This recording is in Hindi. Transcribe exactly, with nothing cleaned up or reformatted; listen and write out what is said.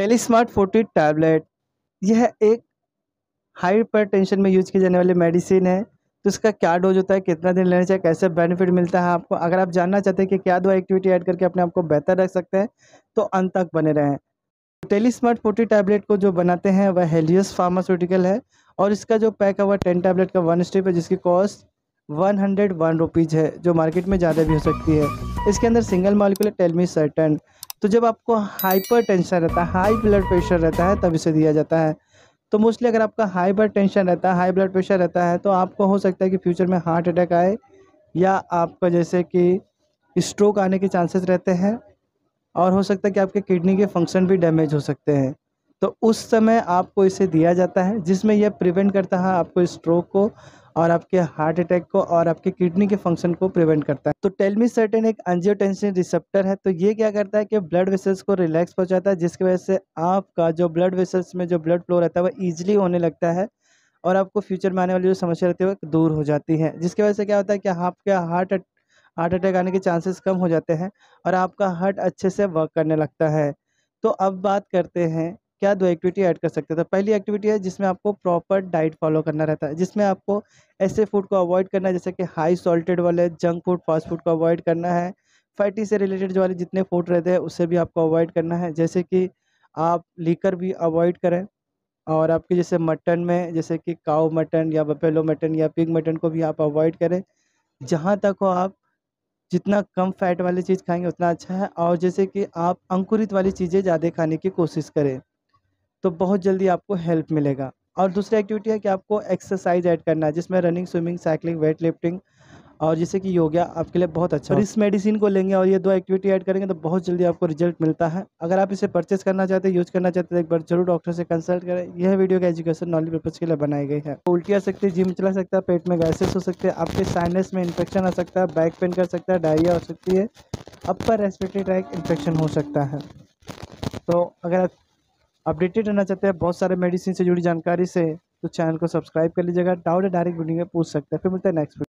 टेली स्मार्ट फोर्टी टैबलेट, यह एक हाइपरटेंशन में यूज की जाने वाली मेडिसिन है। तो इसका क्या डोज होता है, कितना दिन लेना चाहिए, कैसे बेनिफिट मिलता है आपको, अगर आप जानना चाहते हैं कि क्या दो एक्टिविटी ऐड करके अपने आप को बेहतर रख सकते हैं तो अंत तक बने रहें। टेली स्मार्ट फोर्टी टैबलेट को जो बनाते हैं वह हेलियस फार्मास्यूटिकल है और इसका जो पैक है वह टेन टैबलेट का वन स्ट्रिप है जिसकी cost one hundred one rupees है जो मार्केट में ज़्यादा भी हो सकती है। इसके अंदर सिंगल मॉलिक्यूल है टेल्मिसर्टन। तो जब आपको हाइपरटेंशन रहता है, हाई ब्लड प्रेशर रहता है, तब इसे दिया जाता है। तो मोस्टली अगर आपका हाई ब्लड टेंशन रहता है, हाई ब्लड प्रेशर रहता है तो आपको हो सकता है कि फ्यूचर में हार्ट अटैक आए या आपका जैसे कि स्ट्रोक आने के चांसेस रहते हैं और हो सकता है कि आपके किडनी के फंक्शन भी डैमेज हो सकते हैं। तो उस समय आपको इसे दिया जाता है जिसमें यह प्रिवेंट करता है आपको स्ट्रोक को और आपके हार्ट अटैक को और आपके किडनी के फंक्शन को प्रिवेंट करता है। तो टेल्मिसर्टन एक एंजियोटेंसिन रिसेप्टर है। तो ये क्या करता है कि ब्लड वेसल्स को रिलैक्स पहुंचाता है जिसकी वजह से आपका जो ब्लड वेसल्स में जो ब्लड फ्लो रहता है वह ईजिली होने लगता है और आपको फ्यूचर में आने वाली जो समस्या रहती है वह दूर हो जाती है। जिसकी वजह से क्या होता है कि आपके हार्ट हार्ट अटैक आने के चांसेस कम हो जाते हैं और आपका हार्ट अच्छे से वर्क करने लगता है। तो अब बात करते हैं क्या दो एक्टिविटी ऐड कर सकते हैं। तो पहली एक्टिविटी है जिसमें आपको प्रॉपर डाइट फॉलो करना रहता है, जिसमें आपको ऐसे फूड को अवॉइड करना है जैसे कि हाई सॉल्टेड वाले जंक फूड, फास्ट फूड को अवॉइड करना है। फैटी से रिलेटेड जो वाले जितने फूड रहते हैं उसे भी आपको अवॉइड करना है, जैसे कि आप लीकर भी अवॉइड करें और आपके जैसे मटन में जैसे कि काऊ मटन या बफेलो मटन या पिग मटन को भी आप अवॉइड करें। जहाँ तक हो आप जितना कम फैट वाली चीज़ खाएंगे उतना अच्छा है और जैसे कि आप अंकुरित वाली चीज़ें ज़्यादा खाने की कोशिश करें तो बहुत जल्दी आपको हेल्प मिलेगा। और दूसरी एक्टिविटी है कि आपको एक्सरसाइज ऐड करना है जिसमें running, swimming, cycling, weight lifting और जैसे कि योगा आपके लिए बहुत अच्छा है। इस मेडिसिन को लेंगे और ये दो एक्टिविटी ऐड करेंगे तो बहुत जल्दी आपको रिजल्ट मिलता है। अगर आप इसे परचेस करना चाहते हैं, यूज़ करना चाहते हैं, एक बार जरूर डॉक्टर से कंसल्ट करें। यह वीडियो का एजुकेशन नॉलेज पर्पज़ के लिए बनाई गई है। उल्टी आ सकती है, जिम चला सकता है, पेट में गैसेस हो सकते हैं, आपके साइनस में इन्फेक्शन आ सकता है, बैक पेन कर सकता है, डायरिया हो सकती है, अपर रेस्पिरेटरी ट्रैक इन्फेक्शन हो सकता है। तो अगर आप अपडेटेड रहना चाहते हैं बहुत सारे मेडिसिन से जुड़ी जानकारी से तो चैनल को सब्सक्राइब कर लीजिएगा। डाउट डायरेक्ट वीडियो में पूछ सकते हैं। फिर मिलते हैं नेक्स्ट।